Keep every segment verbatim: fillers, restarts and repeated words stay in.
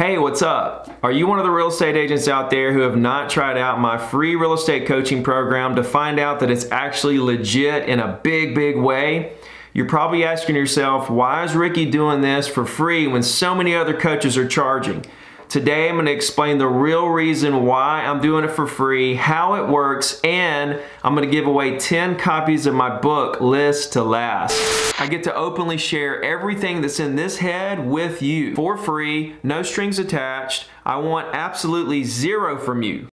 Hey, what's up? Are you one of the real estate agents out there who have not tried out my free real estate coaching program to find out that it's actually legit in a big, big way? You're probably asking yourself, why is Ricky doing this for free when so many other coaches are charging? Today, I'm going to explain the real reason why I'm doing it for free, how it works, and I'm going to give away ten copies of my book, List to Last. I get to openly share everything that's in this head with you for free, no strings attached. I want absolutely zero from you.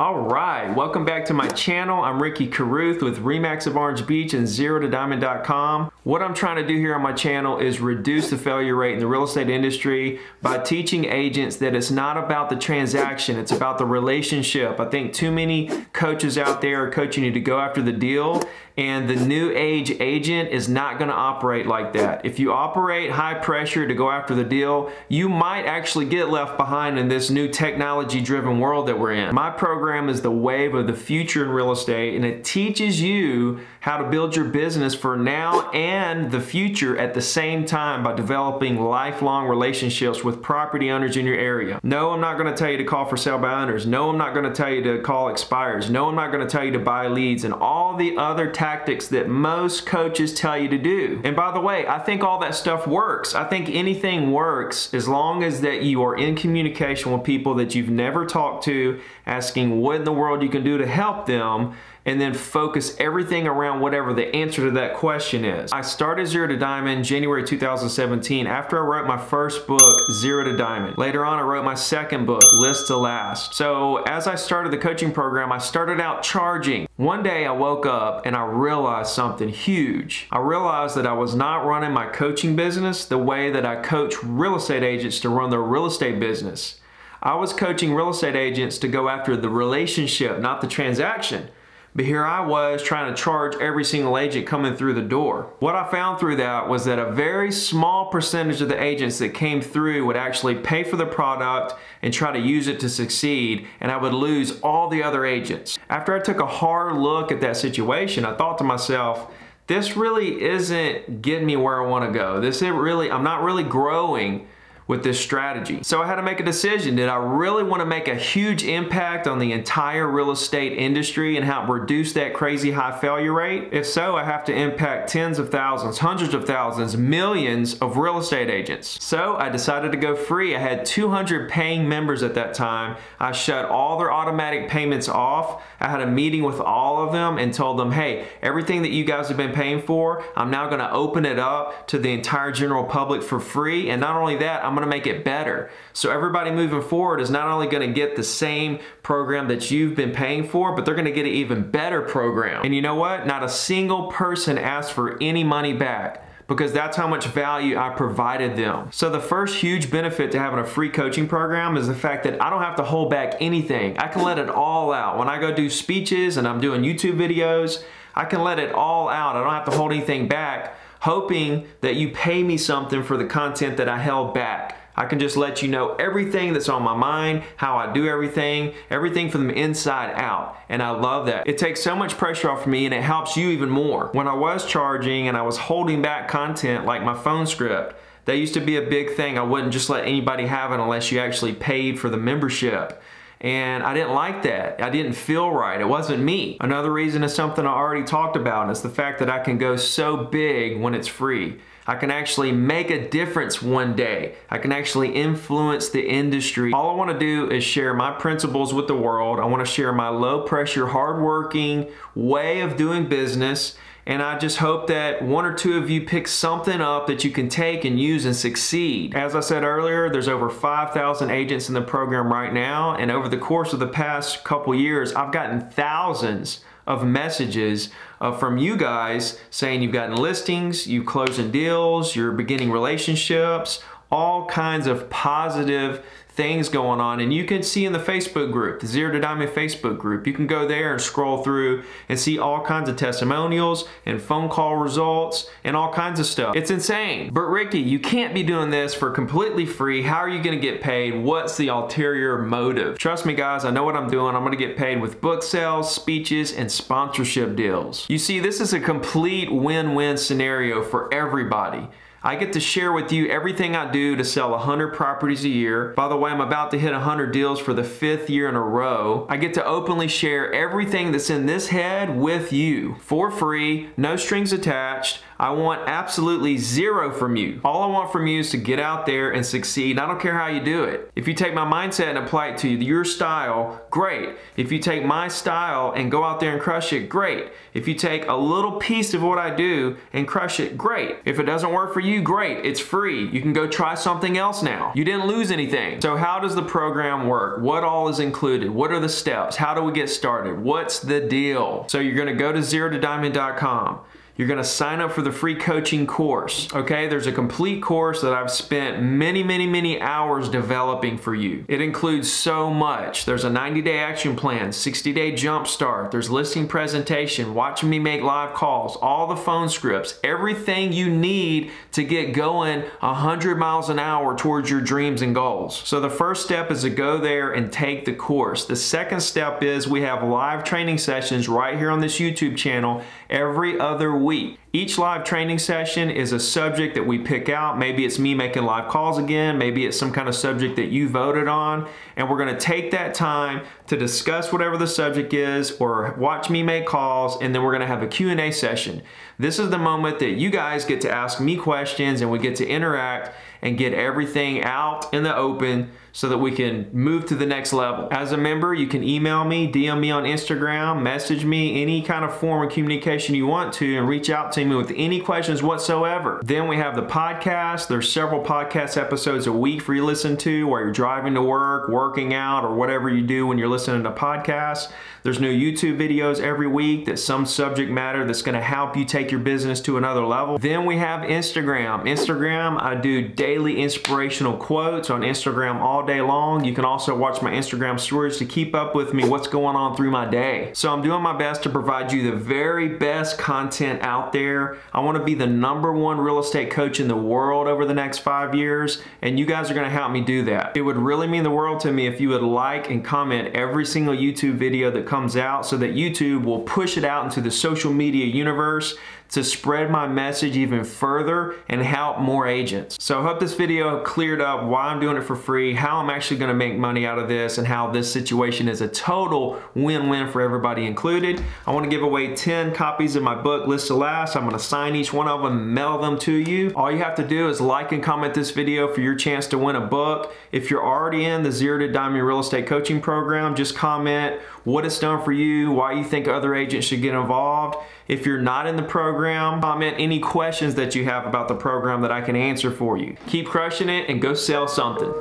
Alright, welcome back to my channel. I'm Ricky Carruth with R E/MAX of Orange Beach and zero to diamond dot com. What I'm trying to do here on my channel is reduce the failure rate in the real estate industry by teaching agents that it's not about the transaction, it's about the relationship. I think too many coaches out there are coaching you to go after the deal, and the new age agent is not going to operate like that. If you operate high pressure to go after the deal, you might actually get left behind in this new technology driven world that we're in. My program is the wave of the future in real estate, and it teaches you how to build your business for now and the future at the same time by developing lifelong relationships with property owners in your area. No, I'm not going to tell you to call for sale by owners. No, I'm not going to tell you to call expires. No, I'm not going to tell you to buy leads and all the other tactics that most coaches tell you to do. And by the way, I think all that stuff works. I think anything works as long as that you are in communication with people that you've never talked to, asking what in the world you can do to help them, and then focus everything around whatever the answer to that question is. I started Zero to Diamond January two thousand seventeen after I wrote my first book, Zero to Diamond. Later on, I wrote my second book, List to Last. So as I started the coaching program, I started out charging. One day I woke up and I realized something huge. I realized that I was not running my coaching business the way that I coach real estate agents to run their real estate business. I was coaching real estate agents to go after the relationship, not the transaction. But here I was trying to charge every single agent coming through the door. What I found through that was that a very small percentage of the agents that came through would actually pay for the product and try to use it to succeed, and I would lose all the other agents. After I took a hard look at that situation, I thought to myself, this really isn't getting me where I want to go. This isn't really, I'm not really growing with this strategy. So I had to make a decision. Did I really want to make a huge impact on the entire real estate industry and help reduce that crazy high failure rate? If so, I have to impact tens of thousands, hundreds of thousands, millions of real estate agents. So I decided to go free. I had two hundred paying members at that time. I shut all their automatic payments off. I had a meeting with all of them and told them, hey, everything that you guys have been paying for, I'm now going to open it up to the entire general public for free. And not only that, I'm I'm going to make it better. So everybody moving forward is not only going to get the same program that you've been paying for, but they're going to get an even better program. And you know what? Not a single person asked for any money back, because that's how much value I provided them. So the first huge benefit to having a free coaching program is the fact that I don't have to hold back anything. I can let it all out. When I go do speeches and I'm doing YouTube videos, I can let it all out. I don't have to hold anything back, hoping that you pay me something for the content that I held back. I can just let you know everything that's on my mind, how I do everything, everything from the inside out. And I love that. It takes so much pressure off me, and it helps you even more. When I was charging and I was holding back content like my phone script, that used to be a big thing. I wouldn't just let anybody have it unless you actually paid for the membership. And I didn't like that. I didn't feel right. It wasn't me. Another reason is something I already talked about, and it's the fact that I can go so big when it's free. I can actually make a difference one day. I can actually influence the industry. All I want to do is share my principles with the world. I want to share my low pressure, hardworking way of doing business. And I just hope that one or two of you pick something up that you can take and use and succeed. As I said earlier, there's over five thousand agents in the program right now. And over the course of the past couple years, I've gotten thousands of messages uh, from you guys saying you've gotten listings, you're closing deals, you're beginning relationships, all kinds of positive things going on, and you can see in the Facebook group, the Zero to Diamond Facebook group, you can go there and scroll through and see all kinds of testimonials and phone call results and all kinds of stuff. It's insane. But Ricky, you can't be doing this for completely free. How are you gonna get paid? What's the ulterior motive? Trust me guys, I know what I'm doing. I'm gonna get paid with book sales, speeches, and sponsorship deals. You see, this is a complete win-win scenario for everybody. I get to share with you everything I do to sell one hundred properties a year. By the way, I'm about to hit one hundred deals for the fifth year in a row. I get to openly share everything that's in this head with you for free, no strings attached. I want absolutely zero from you. All I want from you is to get out there and succeed. I don't care how you do it. If you take my mindset and apply it to your style, great. If you take my style and go out there and crush it, great. If you take a little piece of what I do and crush it, great. If it doesn't work for you, great. It's free. You can go try something else now. You didn't lose anything. So how does the program work? What all is included? What are the steps? How do we get started? What's the deal? So you're gonna go to zero to diamond dot com. You're gonna sign up for the free coaching course, okay? There's a complete course that I've spent many, many, many hours developing for you. It includes so much. There's a ninety day action plan, sixty day jump start, there's listing presentation, watching me make live calls, all the phone scripts, everything you need to get going one hundred miles an hour towards your dreams and goals. So the first step is to go there and take the course. The second step is we have live training sessions right here on this YouTube channel every other week. week. Each live training session is a subject that we pick out. Maybe it's me making live calls again, maybe it's some kind of subject that you voted on, and we're gonna take that time to discuss whatever the subject is or watch me make calls, and then we're gonna have a Q and A session. This is the moment that you guys get to ask me questions and we get to interact and get everything out in the open so that we can move to the next level. As a member, you can email me, D M me on Instagram, message me, any kind of form of communication you want to, and reach out to me with any questions whatsoever. Then we have the podcast. There's several podcast episodes a week for you to listen to while you're driving to work, working out, or whatever you do when you're listening to podcasts. There's new YouTube videos every week that's some subject matter that's gonna help you take your business to another level. Then we have Instagram. Instagram, I do daily inspirational quotes on Instagram all day long. You can also watch my Instagram stories to keep up with me, what's going on through my day. So I'm doing my best to provide you the very best content out there. I want to be the number one real estate coach in the world over the next five years, and you guys are going to help me do that. It would really mean the world to me if you would like and comment every single YouTube video that comes out so that YouTube will push it out into the social media universe to spread my message even further and help more agents. So I hope this video cleared up why I'm doing it for free, how I'm actually gonna make money out of this, and how this situation is a total win-win for everybody included. I wanna give away ten copies of my book, List to Last. I'm gonna sign each one of them, mail them to you. All you have to do is like and comment this video for your chance to win a book. If you're already in the Zero to Diamond Real Estate Coaching Program, just comment what it's done for you, why you think other agents should get involved. If you're not in the program, comment any questions that you have about the program that I can answer for you. Keep crushing it and go sell something.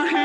I